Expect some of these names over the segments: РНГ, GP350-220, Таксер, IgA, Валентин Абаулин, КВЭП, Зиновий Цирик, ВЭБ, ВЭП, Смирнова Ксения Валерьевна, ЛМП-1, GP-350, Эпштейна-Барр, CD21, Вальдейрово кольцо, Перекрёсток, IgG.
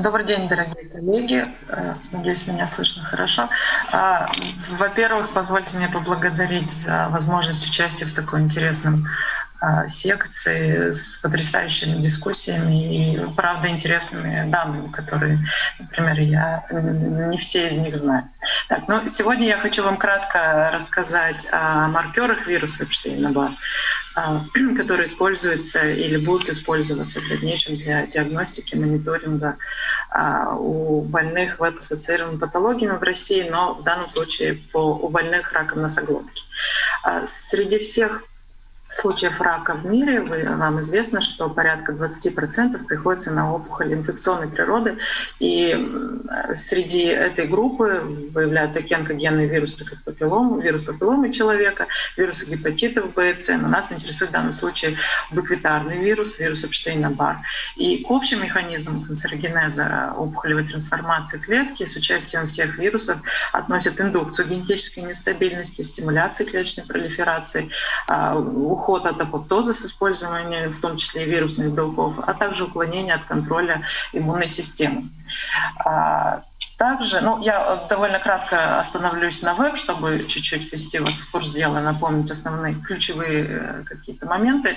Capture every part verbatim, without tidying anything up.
Добрый день, дорогие коллеги. Надеюсь, меня слышно хорошо. Во-первых, позвольте мне поблагодарить за возможность участия в такой интересном секции с потрясающими дискуссиями и, правда, интересными данными, которые, например, я не все из них знаю. Так, ну, сегодня я хочу вам кратко рассказать о маркерах вируса Эпштейна-Барр, которые используются или будут использоваться в дальнейшем для диагностики, мониторинга у больных ВЭП-ассоциированными патологиями в России, но в данном случае по, у больных раком носоглотки. Среди всех случаев рака в мире, вы, вам известно, что порядка двадцати процентов приходится на опухоль инфекционной природы, и среди этой группы выявляют такие онкогенные вирусы, как папиллом, вирус папилломы человека, вирусы гепатитов Б, С. Но нас интересует в данном случае буквитарный вирус, вирус Эпштейна-Барр. И к общим механизмам канцерогенеза опухолевой трансформации клетки с участием всех вирусов относят индукцию генетической нестабильности, стимуляции клеточной пролиферации, уход уход от апоптоза с использованием, в том числе и вирусных белков, а также уклонение от контроля иммунной системы. Также, ну, я довольно кратко остановлюсь на ВЭП, чтобы чуть-чуть ввести вас в курс дела, напомнить основные ключевые какие-то моменты.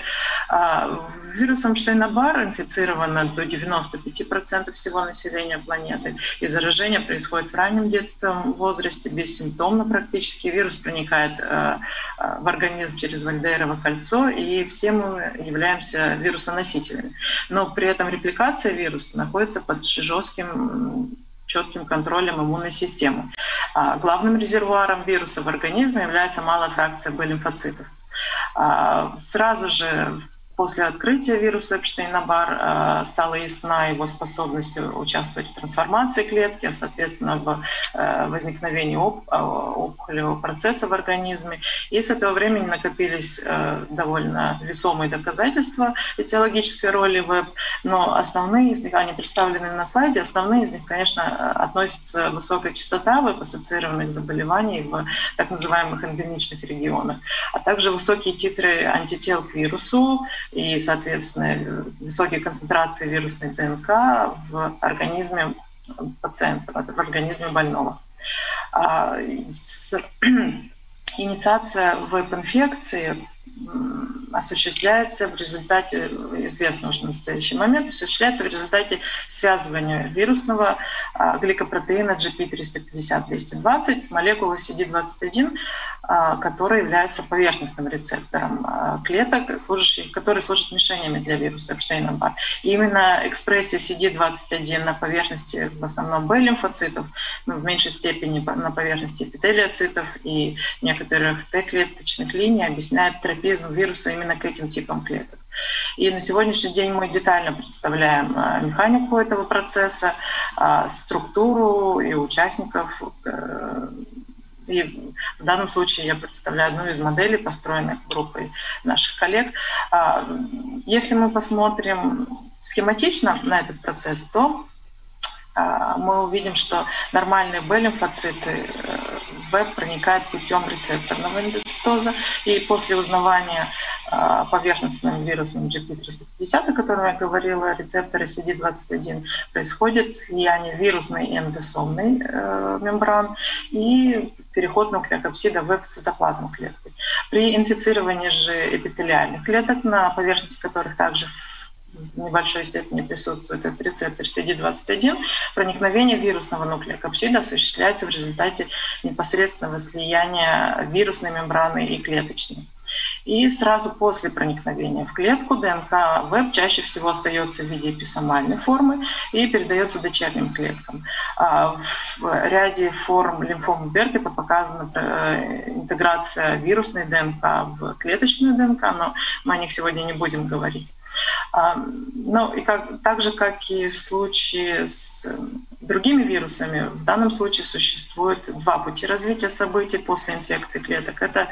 Вирусом Эпштейна-Барр инфицировано до девяноста пяти процентов всего населения планеты, и заражение происходит в раннем детском возрасте, бессимптомно практически. Вирус проникает в организм через Вальдейрово кольцо, и все мы являемся вирусоносителями. Но при этом репликация вируса находится под жестким четким контролем иммунной системы. Главным резервуаром вируса в организме является малая фракция Б-лимфоцитов. Сразу же после открытия вируса Эпштейна-Барр стала ясна его способность участвовать в трансформации клетки, а соответственно в возникновении опухолевого процесса в организме. И с этого времени накопились довольно весомые доказательства этиологической роли ВЭБ, но основные из них, они представлены на слайде, основные из них, конечно, относятся высокая частота ВЭБ-ассоциированных заболеваний в так называемых эндемичных регионах, а также высокие титры антител к вирусу, и, соответственно, высокие концентрации вирусной ДНК в организме пациента, в организме больного. Инициация ВЭП-инфекции осуществляется в результате, известно уже в настоящий момент, осуществляется в результате связывания вирусного гликопротеина джи пи триста пятьдесят двести двадцать с молекулой си ди двадцать один, которая является поверхностным рецептором клеток, служащих, которые служат мишенями для вируса Эпштейна-Барр. Именно экспрессия си ди двадцать один на поверхности в основном Б-лимфоцитов, но в меньшей степени на поверхности эпителиоцитов и некоторых Т-клеточных линий объясняет тропизм вируса именно к этим типам клеток. И на сегодняшний день мы детально представляем механику этого процесса, структуру и участников. И в данном случае я представляю одну из моделей, построенных группой наших коллег. Если мы посмотрим схематично на этот процесс, то мы увидим, что нормальные Б-лимфоциты в ВЭБ проникают путем рецепторного эндоцитоза, и после узнавания поверхностным вирусным джи пи триста пятьдесят, о котором я говорила, рецепторы си ди двадцать один, происходит слияние вирусной и эндосомной мембран и переход нуклеокапсида в цитоплазму клетки. При инфицировании же эпителиальных клеток, на поверхности которых также в небольшой степени присутствует этот рецептор си ди двадцать один, проникновение вирусного нуклеокапсида осуществляется в результате непосредственного слияния вирусной мембраны и клеточной. И сразу после проникновения в клетку ДНК ВЭБ чаще всего остается в виде эписомальной формы и передается дочерним клеткам. В ряде форм лимфомы Беркета показана интеграция вирусной ДНК в клеточную ДНК, но мы о них сегодня не будем говорить. Ну и как, так же, как и в случае с другими вирусами, в данном случае существует два пути развития событий после инфекции клеток. Это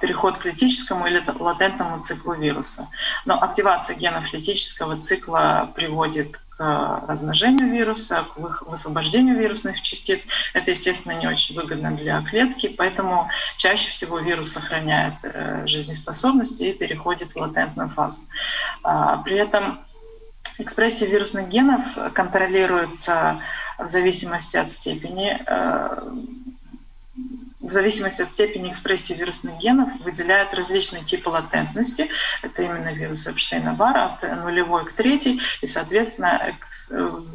переход к литическому или латентному циклу вируса. Но активация генов литического цикла приводит к размножению вируса, к высвобождению вирусных частиц. Это, естественно, не очень выгодно для клетки, поэтому чаще всего вирус сохраняет жизнеспособность и переходит в латентную фазу. При этом Экспрессия вирусных генов контролируется в зависимости от степени, в зависимости от степени экспрессии вирусных генов выделяют различные типы латентности. Это именно вирус Эпштейна-Барра от нулевой к третьей. И, соответственно,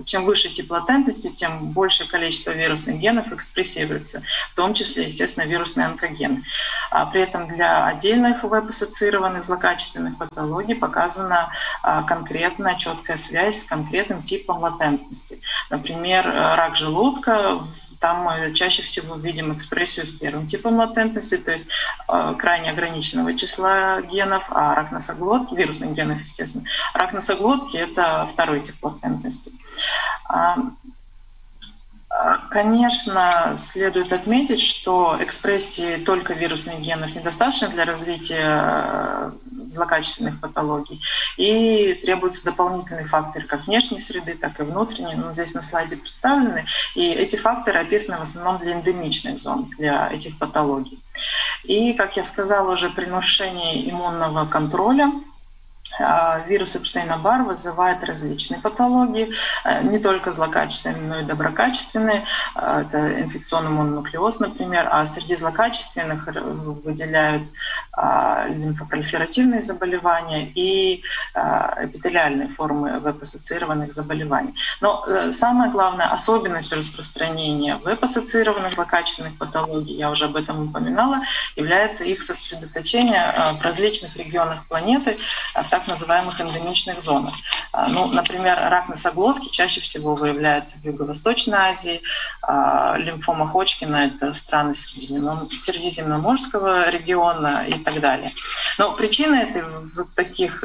чем выше тип латентности, тем большее количество вирусных генов экспрессируется, в том числе, естественно, вирусные онкогены. А при этом для отдельных ВЭБ-ассоциированных злокачественных патологий показана конкретная четкая связь с конкретным типом латентности. Например, рак желудка. Там мы чаще всего видим экспрессию с первым типом латентности, то есть э, крайне ограниченного числа генов, а рак носоглотки, вирусных генов, естественно. Рак носоглотки — это второй тип латентности. А, конечно, следует отметить, что экспрессии только вирусных генов недостаточно для развития злокачественных патологий. И требуются дополнительные факторы как внешней среды, так и внутренней. Ну, здесь на слайде представлены. И эти факторы описаны в основном для эндемичных зон, для этих патологий. И, как я сказала уже, при нарушении иммунного контроля вирус Эпштейна-Барр вызывает различные патологии, не только злокачественные, но и доброкачественные. Это инфекционный мононуклеоз, например. А среди злокачественных выделяют лимфопролиферативные заболевания и эпителиальные формы ВЭП-ассоциированных заболеваний. Но самая главная особенность распространения ВЭП-ассоциированных злокачественных патологий, я уже об этом упоминала, является их сосредоточение в различных регионах планеты, в так называемых эндемичных зонах. Ну, например, рак носоглотки чаще всего выявляется в Юго-Восточной Азии, лимфома Ходжкина — это страны Средиземноморского региона и так далее. Но причины этой, вот таких,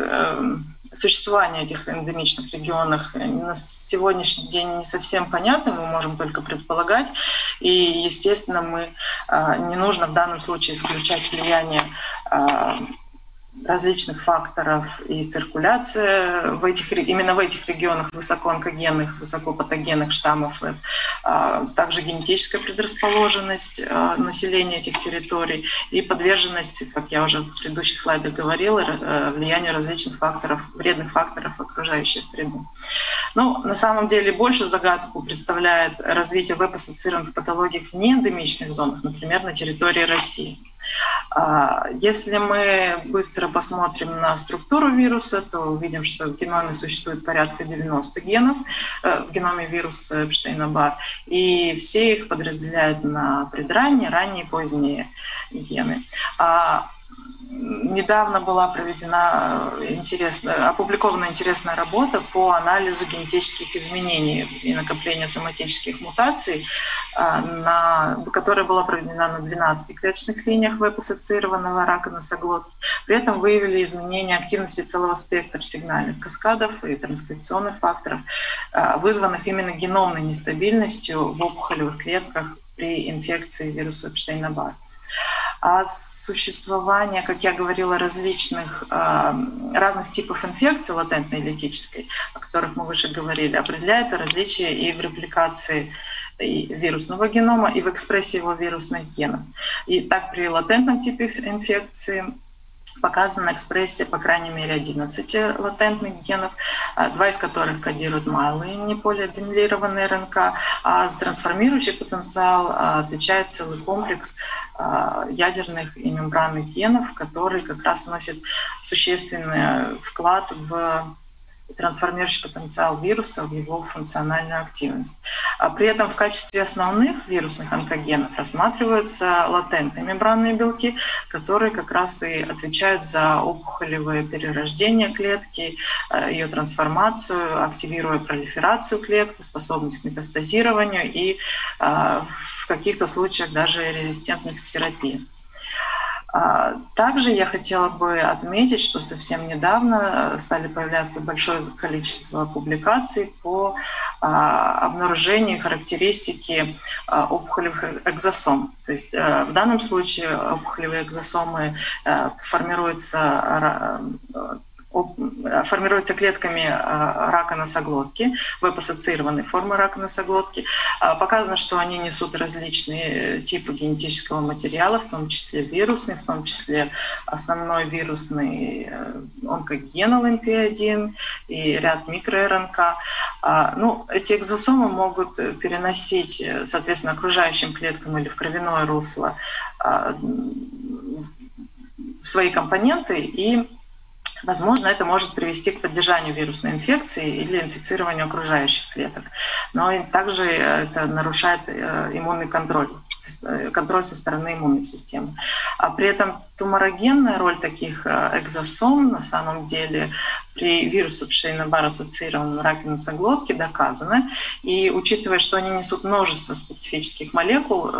существования этих эндемичных регионов на сегодняшний день не совсем понятны, мы можем только предполагать. И, естественно, мы, не нужно в данном случае исключать влияние различных факторов и циркуляция в этих, именно в этих регионах высокоонкогенных, высокопатогенных штаммов, также генетическая предрасположенность населения этих территорий и подверженность, как я уже в предыдущих слайдах говорила, влиянию различных факторов, вредных факторов окружающей среды. Ну, на самом деле большую загадку представляет развитие ВЭП-ассоциированных патологий в неэндемичных зонах, например, на территории России. Если мы быстро посмотрим на структуру вируса, то увидим, что в геноме существует порядка девяноста генов, в геноме вируса Эпштейна-Барр, и все их подразделяют на предранние, ранние и поздние гены. Недавно была проведена интересная, опубликована интересная работа по анализу генетических изменений и накопления соматических мутаций, на, которая была проведена на двенадцати клеточных линиях ВЭП-ассоциированного рака носоглотки. При этом выявили изменения активности целого спектра сигнальных каскадов и транскрипционных факторов, вызванных именно геномной нестабильностью в опухолевых клетках при инфекции вируса Эпштейна-Барр. А существование, как я говорила, различных, разных типов инфекции латентной и литической, о которых мы выше говорили, определяет различия и в репликации вирусного генома, и в экспрессии его вирусных генов. И так при латентном типе инфекции показана экспрессия, по крайней мере, одиннадцати латентных генов, два из которых кодируют малые неполиаdenylированные РНК, а за трансформирующий потенциал отвечает целый комплекс ядерных и мембранных генов, которые как раз вносят существенный вклад в трансформирующий потенциал вируса, в его функциональную активность. При этом в качестве основных вирусных онкогенов рассматриваются латентные мембранные белки, которые как раз и отвечают за опухолевое перерождение клетки, ее трансформацию, активируя пролиферацию клетку, способность к метастазированию и в каких-то случаях даже резистентность к терапии. Также я хотела бы отметить, что совсем недавно стали появляться большое количество публикаций по обнаружению и характеристике опухолевых экзосом. То есть в данном случае опухолевые экзосомы формируются формируется клетками рака носоглотки, ВЭП-ассоциированной формы рака носоглотки. Показано, что они несут различные типы генетического материала, в том числе вирусный, в том числе основной вирусный онкоген эл эм пэ один и ряд микро-РНК. Ну, эти экзосомы могут переносить, соответственно, окружающим клеткам или в кровяное русло свои компоненты, и возможно, это может привести к поддержанию вирусной инфекции или инфицированию окружающих клеток. Но также это нарушает иммунный контроль, контроль со стороны иммунной системы. А при этом туморогенная роль таких экзосом на самом деле при вирусе Эпштейна-Барр ассоциированном раке носоглотки доказана. И учитывая, что они несут множество специфических молекул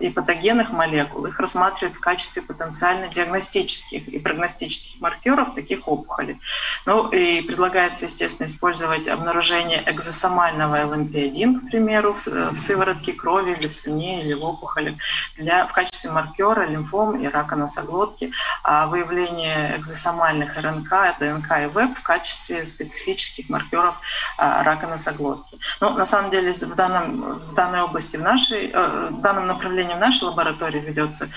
и патогенных молекул, их рассматривают в качестве потенциально диагностических и прогностических маркеров таких опухолей. Ну и предлагается, естественно, использовать обнаружение экзосомального эл эм пэ один, к примеру, в сыворотке крови или в слюне или в опухоли для, в качестве маркера лимфом и рака носоглотки, а выявление экзосомальных РНК, ДНК и ВЭП в качестве специфических маркеров рака носоглотки. Ну, на самом деле в, данном, в данной области, в, нашей, в данном направлении в нашей лаборатории ведется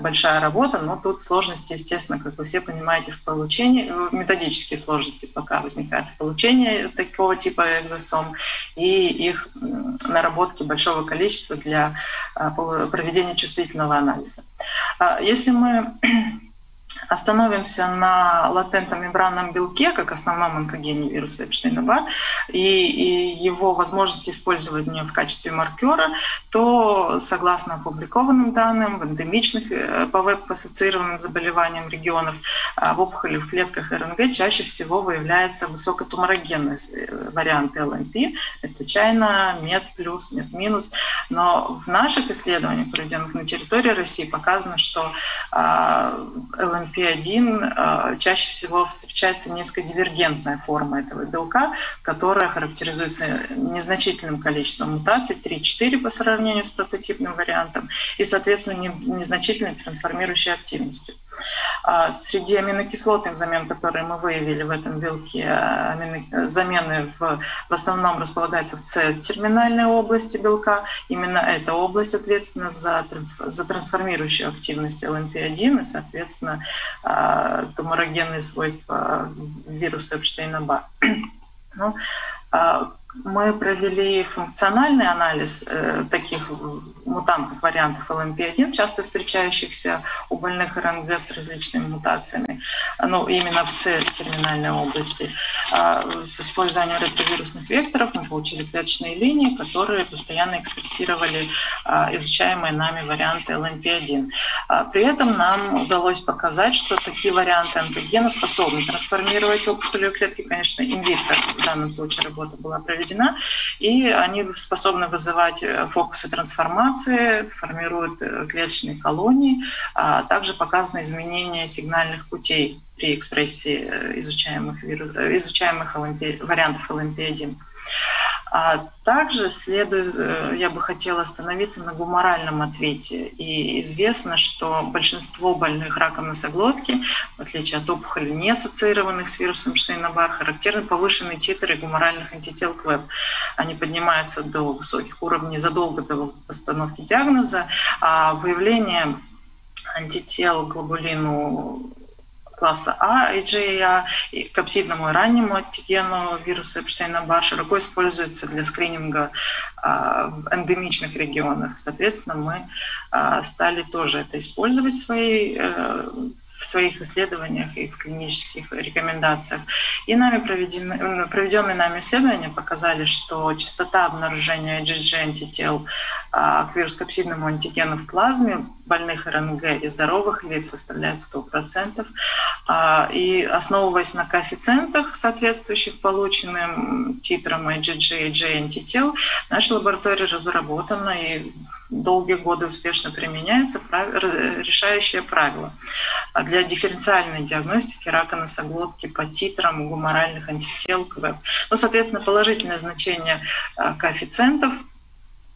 большая работа, но тут сложности, естественно, как вы все понимаете, в получении, методические сложности пока возникают в получении такого типа экзосом и их наработки большого количества для проведения чувствительного анализа. Если мы остановимся на латентном мембранном белке как основном онкогене вируса Эпштейна-Барр и, и его возможности использовать в качестве маркера, то, согласно опубликованным данным, в эндемичных по ВЭБ-ассоциированным заболеваниям регионов в опухоли в клетках эр эн гэ чаще всего выявляется высокотуморогенный вариант эл эм пэ, это чайна, мед плюс, мед минус. Но в наших исследованиях, проведенных на территории России, показано, что эл эм пэ эл эм пэ один чаще всего встречается низкодивергентная форма этого белка, которая характеризуется незначительным количеством мутаций, три-четыре по сравнению с прототипным вариантом, и, соответственно, незначительной трансформирующей активностью. Среди аминокислотных замен, которые мы выявили в этом белке, замены в, в основном располагаются в С-терминальной области белка. Именно эта область ответственна за, за трансформирующую активность эл эм пэ один и, соответственно, туморогенные свойства вируса Эпштейна-Барр. Ну, мы провели функциональный анализ таких мутантных вариантов эл эм пэ один, часто встречающихся у больных эр эн гэ с различными мутациями, ну, именно в С-терминальной области. С использованием ретровирусных векторов мы получили клеточные линии, которые постоянно экспрессировали изучаемые нами варианты эл эм пэ один. При этом нам удалось показать, что такие варианты онкогена способны трансформировать опухолевые клетки, конечно, инвитро в данном случае работа была проведена, и они способны вызывать фокусы трансформации, формируют клеточные колонии, а также показаны изменения сигнальных путей при экспрессии изучаемых, изучаемых эл эм пэ, вариантов эл эм пэ один. А также следует, я бы хотела остановиться на гуморальном ответе. И известно, что большинство больных раком носоглотки, в отличие от опухолей, не ассоциированных с вирусом Эпштейна-Барр, характерны повышенные титры гуморальных антител к ВЭБ. Они поднимаются до высоких уровней задолго до постановки диагноза, а выявление антител глобулину класса А, IgA, и капсидному и раннему антигену вируса Эпштейна-Барр широко используется для скрининга в эндемичных регионах. Соответственно, мы стали тоже это использовать в своей в своих исследованиях и в клинических рекомендациях. И нами проведены, проведенные нами исследования показали, что частота обнаружения IgG-антител к вирус-капсидному антигену в плазме больных эр эн гэ и здоровых лиц составляет сто процентов. И основываясь на коэффициентах, соответствующих полученным титрам IgG и IgA-антител, наша лаборатория разработана и долгие годы успешно применяется решающее правило для дифференциальной диагностики рака носоглотки по титрам гуморальных антител к ВЭБ. Ну, соответственно, положительное значение коэффициентов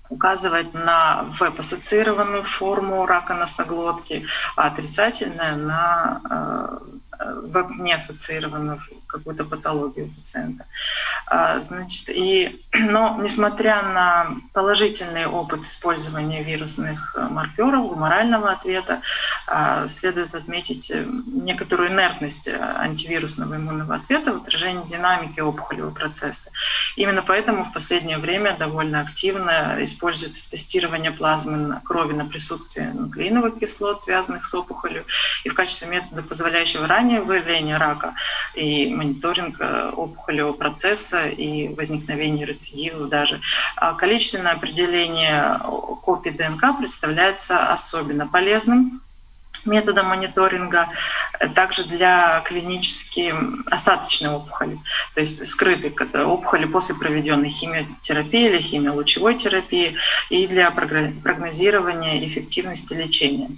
указывает на ВЭП-ассоциированную форму рака носоглотки, а отрицательное на ВЭБ не ассоциировано в какую-то патологию пациента. Значит, и, но несмотря на положительный опыт использования вирусных маркеров, гуморального ответа, следует отметить некоторую инертность антивирусного иммунного ответа в отражении динамики опухолевого процесса. Именно поэтому в последнее время довольно активно используется тестирование плазмы крови на присутствие нуклеиновых кислот, связанных с опухолью, и в качестве метода, позволяющего раннее выявление рака и мониторинг опухолевого процесса и возникновение рецидивов даже. Количественное определение копий ДНК представляется особенно полезным метода мониторинга также для клинически остаточной опухоли, то есть скрытой опухоли после проведенной химиотерапии или химиолучевой терапии и для прогнозирования эффективности лечения.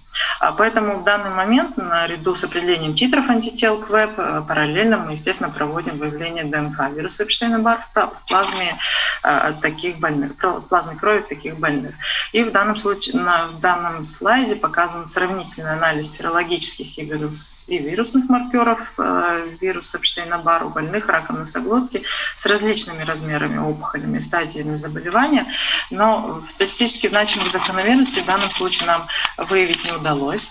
Поэтому в данный момент наряду с определением титров антител к ВЭП параллельно мы, естественно, проводим выявление ДНК вируса Эпштейна-Барр в плазме таких больных, плазме крови таких больных. И в данном случае на в данном слайде показан сравнительный анализ серологических и, вирус, и вирусных маркеров э, вируса Эпштейна-Барр у больных раком носоглотки с различными размерами опухолями, стадиями заболевания, но статистически значимых закономерностей в данном случае нам выявить не удалось.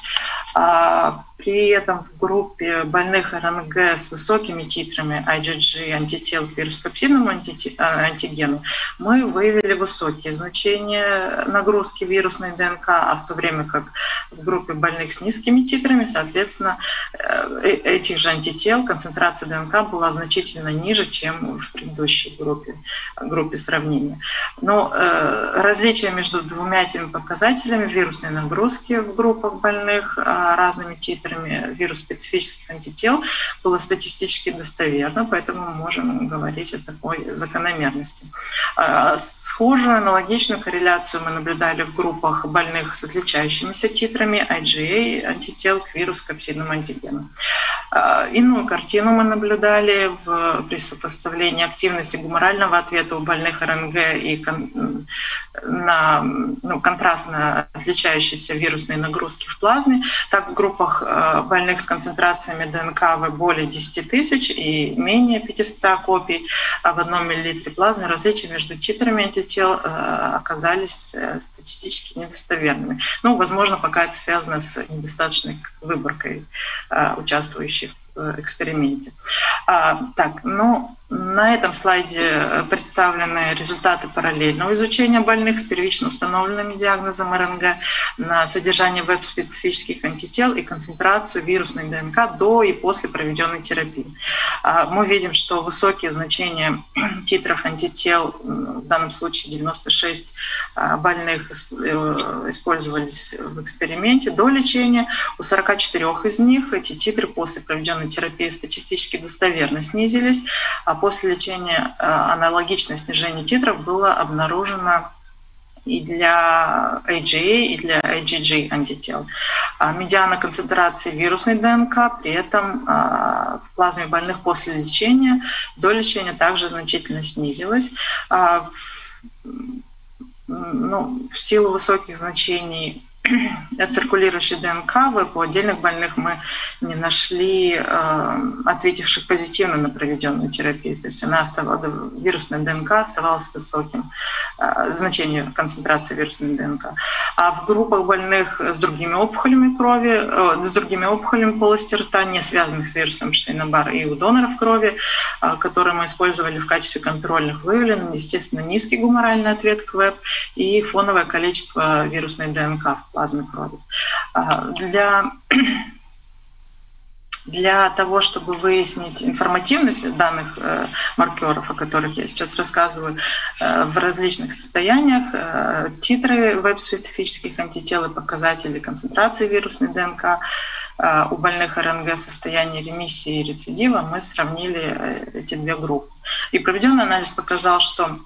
При этом в группе больных эр эн гэ с высокими титрами ай джи джи антител к вируспепсидному антигену мы выявили высокие значения нагрузки вирусной ДНК, а в то время как в группе больных с низкими титрами, соответственно, этих же антител концентрация ДНК была значительно ниже, чем в предыдущей группе, группе сравнения. Но э, различия между двумя этими показателями вирусной нагрузки в группах больных э, разными титрами вирус-специфических антител было статистически достоверно, поэтому мы можем говорить о такой закономерности. Схожую, аналогичную корреляцию мы наблюдали в группах больных с отличающимися титрами ай джи эй антител к вирус-капсидному антигену. Иную картину мы наблюдали в, при сопоставлении активности гуморального ответа у больных эр эн гэ и кон, на, ну, контрастно отличающейся вирусной нагрузки в плазме. Так, в группах больных с концентрациями ДНК более десяти тысяч и менее пятисот копий в одном миллилитре плазмы различия между титрами антител оказались статистически недостоверными. Ну, возможно, пока это связано с недостаточной выборкой участвующих в эксперименте. А, так, ну, на этом слайде представлены результаты параллельного изучения больных с первично установленным диагнозом эр эн гэ на содержание веб-специфических антител и концентрацию вирусной ДНК до и после проведенной терапии. Мы видим, что высокие значения титров антител, в данном случае девяносто шесть больных использовались в эксперименте до лечения. У сорока четырёх из них эти титры после проведенной терапии статистически достоверно снизились, а после лечения аналогичное снижение титров было обнаружено и для ай джи эй, и для ай джи джи антител. Медиана концентрации вирусной ДНК при этом в плазме больных после лечения, до лечения также значительно снизилась. Ну, в силу высоких значений от циркулирующей ДНК ВЭП у отдельных больных мы не нашли э, ответивших позитивно на проведенную терапию. То есть она оставалась, вирусная ДНК оставалась высоким, э, значение концентрации вирусной ДНК. А в группах больных с другими опухолями крови, э, с другими опухолями полости рта, не связанных с вирусом Эпштейна-Барр и у доноров крови, э, которые мы использовали в качестве контрольных, выявлен, естественно, низкий гуморальный ответ к ВЭП и фоновое количество вирусной ДНК в плазме крови. Для, для того, чтобы выяснить информативность данных маркеров, о которых я сейчас рассказываю, в различных состояниях, титры веб-специфических антител и показатели концентрации вирусной ДНК у больных эр эн гэ в состоянии ремиссии и рецидива мы сравнили эти две группы. И проведенный анализ показал, что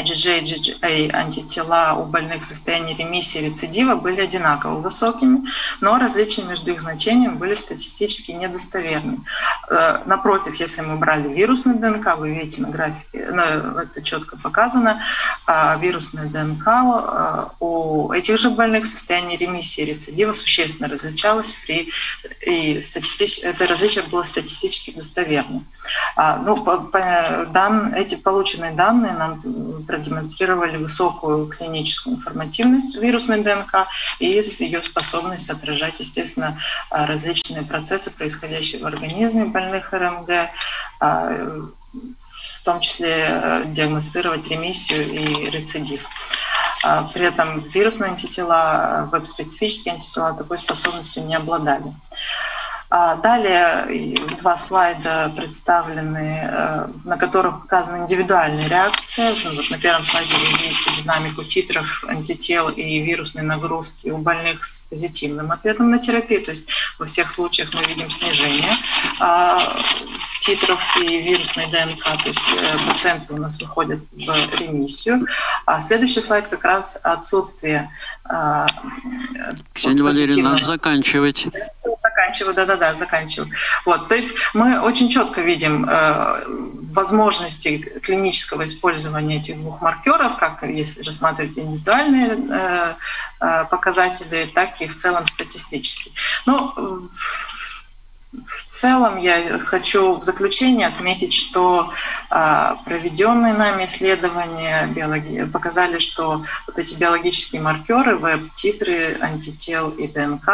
IgG и IgA антитела у больных в состоянии ремиссии и рецидива были одинаково высокими, но различия между их значениями были статистически недостоверны. Напротив, если мы брали вирусную ДНК, вы видите на графике, это четко показано, вирусная ДНК у этих же больных в состоянии ремиссии и рецидива существенно различалась, при, и статистич, это различие было статистически достоверным. Ну, по, по, дан, эти полученные данные нам продемонстрировали высокую клиническую информативность вирусной ДНК и ее способность отражать, естественно, различные процессы, происходящие в организме больных эр эм гэ, в том числе диагностировать ремиссию и рецидив. При этом вирусные антитела, веб-специфические антитела такой способностью не обладали. Далее два слайда представлены, на которых показаны индивидуальные реакции. Вот на первом слайде вы видите динамику титров антител и вирусной нагрузки у больных с позитивным ответом на терапию. То есть во всех случаях мы видим снижение титров и вирусной ДНК, то есть пациенты у нас выходят в ремиссию. А следующий слайд как раз отсутствие Ксения Валерьевна, надо заканчивать. Заканчиваю, да-да-да, заканчиваю. Вот, то есть мы очень четко видим э, возможности клинического использования этих двух маркеров, как если рассматривать индивидуальные э, э, показатели, так и в целом статистически. Ну, в целом я хочу в заключение отметить, что э, проведенные нами исследования биологии показали, что вот эти биологические маркеры, ВЭБ, титры, антител и ДНК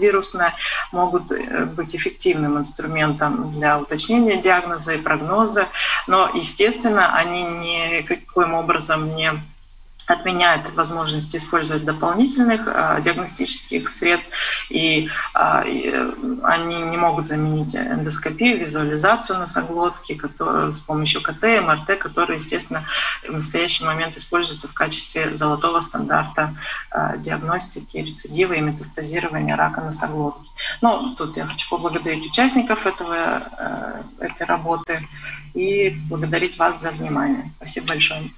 вирусная могут быть эффективным инструментом для уточнения диагноза и прогноза, но, естественно, они никаким образом не отменяет возможность использовать дополнительных э, диагностических средств, и э, они не могут заменить эндоскопию, визуализацию носоглотки, которую, с помощью ка тэ и эм эр тэ, которые, естественно, в настоящий момент используются в качестве золотого стандарта э, диагностики рецидива и метастазирования рака носоглотки. Но тут я хочу поблагодарить участников этого, э, этой работы и благодарить вас за внимание. Спасибо большое.